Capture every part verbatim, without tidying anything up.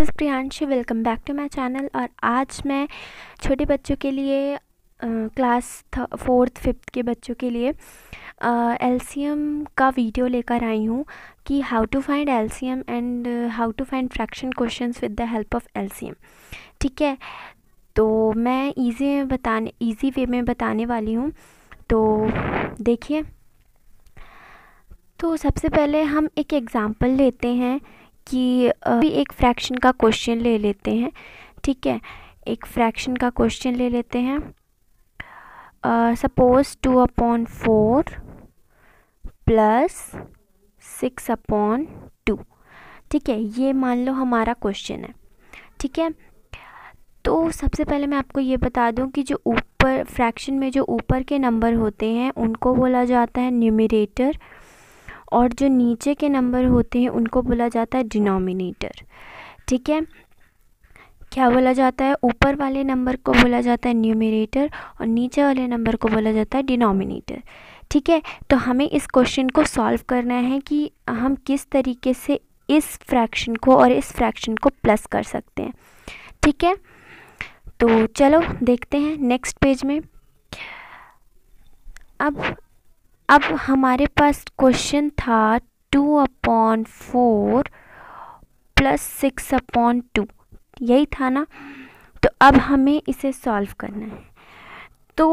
This is Priyanshi, welcome back to my channel. और आज मैं छोटे बच्चों के लिए क्लास फोर्थ फिफ्थ के बच्चों के लिए एलसीएम का वीडियो लेकर आई हूँ कि how to find LCM and how to find fraction questions with the help of LCM. ठीक है, तो मैं ईजी में बताने ईजी वे में बताने वाली हूँ, तो देखिए। तो सबसे पहले हम एक एग्ज़ाम्पल लेते हैं कि अभी एक फ्रैक्शन का क्वेश्चन ले लेते हैं। ठीक है, एक फ्रैक्शन का क्वेश्चन ले लेते हैं। Suppose two upon four plus six upon two. ठीक है, ये मान लो हमारा क्वेश्चन है। ठीक है, तो सबसे पहले मैं आपको ये बता दूं कि जो ऊपर फ्रैक्शन में जो ऊपर के नंबर होते हैं उनको बोला जाता है न्यूमरेटर, और जो नीचे के नंबर होते हैं उनको बोला जाता है डिनोमिनेटर। ठीक है, क्या बोला जाता है? ऊपर वाले नंबर को बोला जाता है न्यूमरेटर और नीचे वाले नंबर को बोला जाता है डिनोमिनेटर। ठीक है, तो हमें इस क्वेश्चन को सॉल्व करना है कि हम किस तरीके से इस फ्रैक्शन को और इस फ्रैक्शन को प्लस कर सकते हैं। ठीक है, तो चलो देखते हैं नेक्स्ट पेज में। अब अब हमारे पास क्वेश्चन था two upon four plus six upon two, यही था ना। तो अब हमें इसे सॉल्व करना है। तो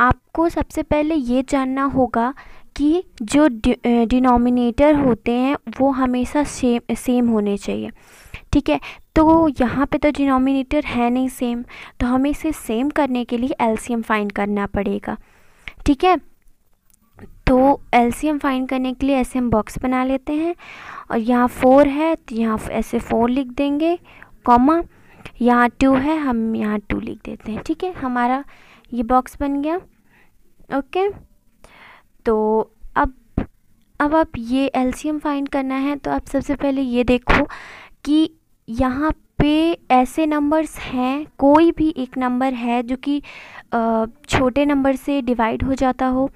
आपको सबसे पहले ये जानना होगा कि जो डिनोमिनेटर होते हैं वो हमेशा सेम सेम होने चाहिए। ठीक है, तो यहाँ पे तो डिनोमिनेटर है नहीं सेम, तो हमें इसे सेम करने के लिए एलसीएम फाइंड करना पड़ेगा। ठीक है, तो एलसीएम फाइंड करने के लिए ऐसे हम बॉक्स बना लेते हैं, और यहाँ फोर है तो यहाँ ऐसे फोर लिख देंगे, कॉमा। यहाँ टू है, हम यहाँ टू लिख देते हैं। ठीक है, हमारा ये बॉक्स बन गया। ओके, तो अब अब आप ये एलसीएम फाइंड करना है, तो आप सबसे पहले ये देखो कि यहाँ पे ऐसे नंबर्स हैं, कोई भी एक नंबर है जो कि छोटे नंबर से डिवाइड हो जाता हो।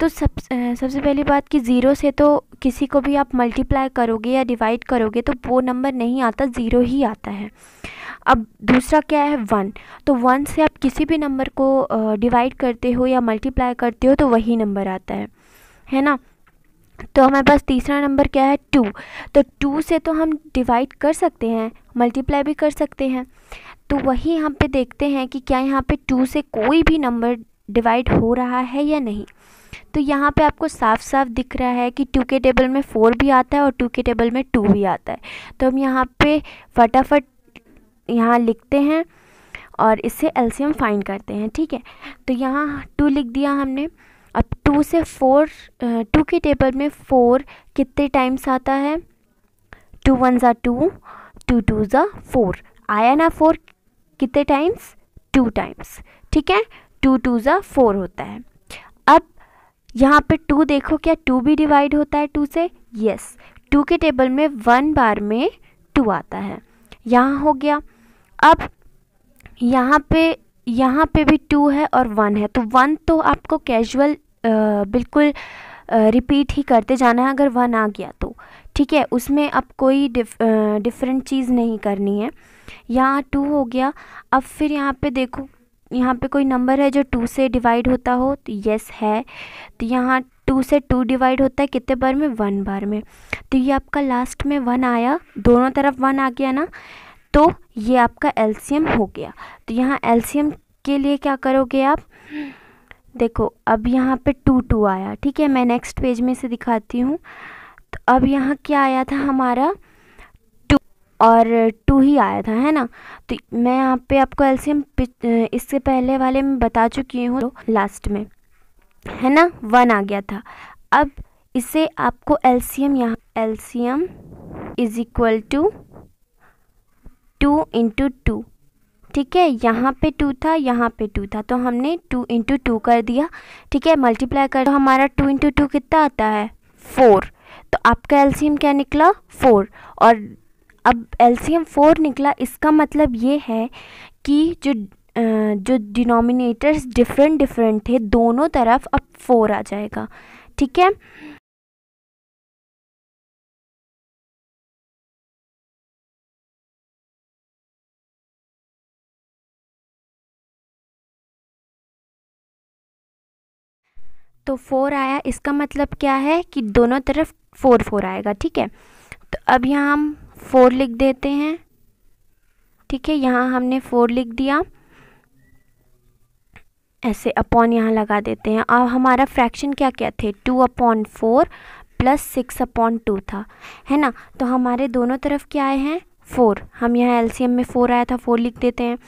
तो सब सबसे पहली बात कि ज़ीरो से तो किसी को भी आप मल्टीप्लाई करोगे या डिवाइड करोगे तो वो नंबर नहीं आता, ज़ीरो ही आता है। अब दूसरा क्या है? वन। तो वन से आप किसी भी नंबर को डिवाइड करते हो या मल्टीप्लाई करते हो तो वही नंबर आता है, है ना। तो हमारे पास तीसरा नंबर क्या है? टू। तो टू से तो हम डिवाइड कर सकते हैं, मल्टीप्लाई भी कर सकते हैं। तो वही यहाँ पे देखते हैं कि क्या यहाँ पे टू से कोई भी नंबर डिवाइड हो रहा है या नहीं। तो यहाँ पे आपको साफ साफ दिख रहा है कि टू के टेबल में फोर भी आता है और टू के टेबल में टू भी आता है। तो हम यहाँ पे फटाफट यहाँ लिखते हैं और इससे एलसीएम फाइंड करते हैं। ठीक है, तो यहाँ टू लिख दिया हमने। अब टू से फोर, टू के टेबल में फोर कितने टाइम्स आता है? टू वन ज़ा टू, टू टू ज़ा फोर, आया ना। फोर कितने टाइम्स? Two times. ठीक है, टू टू ज़ा फोर होता है। अब यहाँ पे टू देखो, क्या टू भी डिवाइड होता है टू से? यस, टू के टेबल में वन बार में टू आता है, यहाँ हो गया। अब यहाँ पे यहाँ पे भी टू है और वन है, तो वन तो आपको कैजुअल बिल्कुल रिपीट ही करते जाना है अगर वन आ गया तो। ठीक है, उसमें अब कोई डिफ, डिफरेंट चीज़ नहीं करनी है। यहाँ टू हो गया। अब फिर यहाँ पे देखो, यहाँ पे कोई नंबर है जो टू से डिवाइड होता हो? तो यस है। तो यहाँ टू से टू डिवाइड होता है कितने बार में? वन बार में। तो ये आपका लास्ट में वन आया, दोनों तरफ वन आ गया ना, तो ये आपका एलसीएम हो गया। तो यहाँ एलसीएम के लिए क्या करोगे आप? देखो, अब यहाँ पे टू टू आया। ठीक है, मैं नेक्स्ट पेज में से दिखाती हूँ। तो अब यहाँ क्या आया था हमारा? और टू ही आया था, है ना। तो मैं यहाँ पे आपको एलसीएम इससे पहले वाले में बता चुकी हूँ, तो लास्ट में है ना वन आ गया था। अब इसे आपको एलसीएम, यहाँ LCM is equal to two into two. ठीक है, यहाँ पे टू था, यहाँ पे टू था, तो हमने टू इंटू टू कर दिया। ठीक है, मल्टीप्लाई कर, तो हमारा टू इंटू टू कितना आता है? फोर। तो आपका एलसीएम क्या निकला? फोर। और अब एलसीएम फोर निकला, इसका मतलब ये है कि जो जो डिनोमिनेटर्स डिफरेंट डिफरेंट थे दोनों तरफ, अब फोर आ जाएगा। ठीक है, तो फोर आया, इसका मतलब क्या है कि दोनों तरफ फोर फोर आएगा। ठीक है, तो अब यहाँ हम फोर लिख देते हैं। ठीक है, यहाँ हमने फोर लिख दिया, ऐसे अपॉन यहाँ लगा देते हैं। अब हमारा फ्रैक्शन क्या क्या थे, two upon four plus six upon two था, है ना। तो हमारे दोनों तरफ क्या आए हैं, फोर। हम यहाँ एलसीएम में फोर आया था, फोर लिख देते हैं।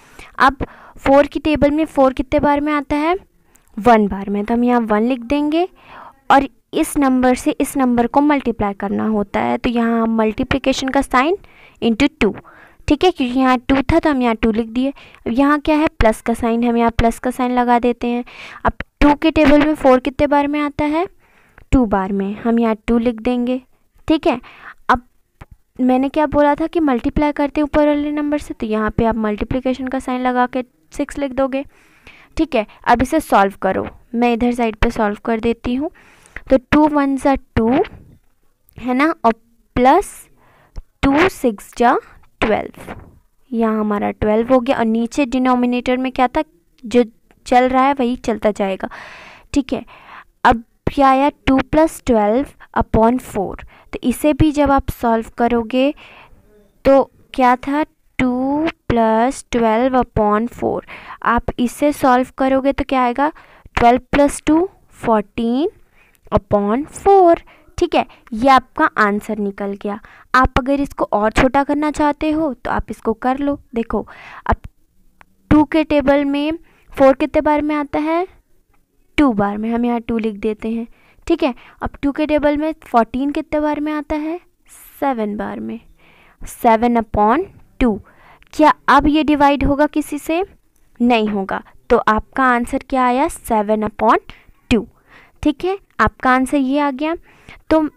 अब फोर की टेबल में फोर कितने बार में आता है, वन बार में, तो हम यहाँ वन लिख देंगे। और इस नंबर से इस नंबर को मल्टीप्लाई करना होता है, तो यहाँ हम मल्टीप्लिकेशन का साइन इंटू टू, ठीक है, क्योंकि यहाँ टू था तो हम यहाँ टू लिख दिए। अब यहाँ क्या है, प्लस का साइन, हम यहाँ प्लस का साइन लगा देते हैं। अब टू के टेबल में फोर कितने बार में आता है, टू बार में, हम यहाँ टू लिख देंगे। ठीक है, अब मैंने क्या बोला था कि मल्टीप्लाई करते हैं ऊपर वाले नंबर से, तो यहाँ पे आप मल्टीप्लिकेशन का साइन लगा के सिक्स लिख दोगे। ठीक है, अब इसे सॉल्व करो, मैं इधर साइड पे सॉल्व कर देती हूँ। तो टू वन ज़ा टू, है ना, और प्लस टू सिक्स जा ट्वेल्व, यहाँ हमारा ट्वेल्व हो गया। और नीचे डिनोमिनेटर में क्या था, जो चल रहा है वही चलता जाएगा। ठीक है, अब क्या आया, two plus twelve upon four, तो इसे भी जब आप सॉल्व करोगे तो क्या था, two plus twelve upon four, आप इसे सॉल्व करोगे तो क्या आएगा, twelve plus two fourteen upon four. ठीक है, ये आपका आंसर निकल गया। आप अगर इसको और छोटा करना चाहते हो तो आप इसको कर लो। देखो, अब टू के टेबल में फोर कितने बार में आता है, टू बार में, हम यहाँ टू लिख देते हैं। ठीक है, अब टू के टेबल में फोर्टीन कितने बार में आता है, सेवन बार में, सेवन अपॉन टू। क्या अब ये डिवाइड होगा किसी से, नहीं होगा, तो आपका आंसर क्या आया, सेवन अपॉन टू। ठीक है, आपका आंसर ये आ गया। तो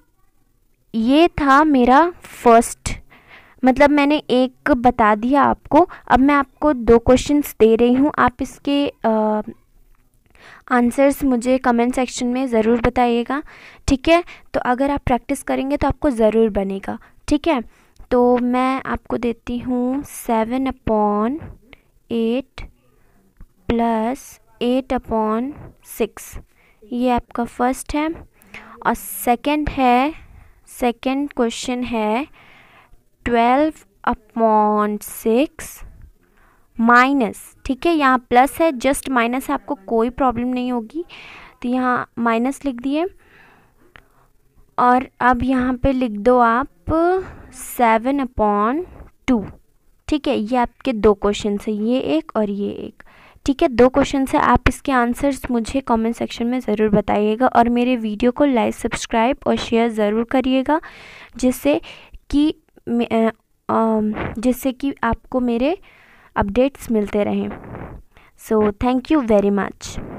ये था मेरा फर्स्ट, मतलब मैंने एक बता दिया आपको। अब मैं आपको दो क्वेश्चंस दे रही हूँ, आप इसके आ, आंसर्स मुझे कमेंट सेक्शन में ज़रूर बताइएगा। ठीक है, तो अगर आप प्रैक्टिस करेंगे तो आपको ज़रूर बनेगा। ठीक है, तो मैं आपको देती हूँ seven upon eight plus eight upon six, ये आपका फर्स्ट है। और सेकंड है, सेकंड क्वेश्चन है ट्वेल्व अपॉन सिक्स माइनस, ठीक है, यहाँ प्लस है, जस्ट माइनस है, आपको कोई प्रॉब्लम नहीं होगी, तो यहाँ माइनस लिख दिए। और अब यहाँ पे लिख दो आप सेवन अपॉन टू। ठीक है, ये आपके दो क्वेश्चन है, ये एक और ये एक। ठीक है, दो क्वेश्चन है, आप इसके आंसर्स मुझे कमेंट सेक्शन में ज़रूर बताइएगा। और मेरे वीडियो को लाइक, सब्सक्राइब और शेयर ज़रूर करिएगा, जिससे कि जिससे कि आपको मेरे अपडेट्स मिलते रहें। So thank you very much.